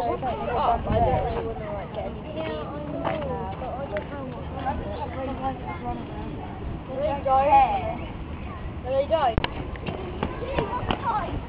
Where are you going?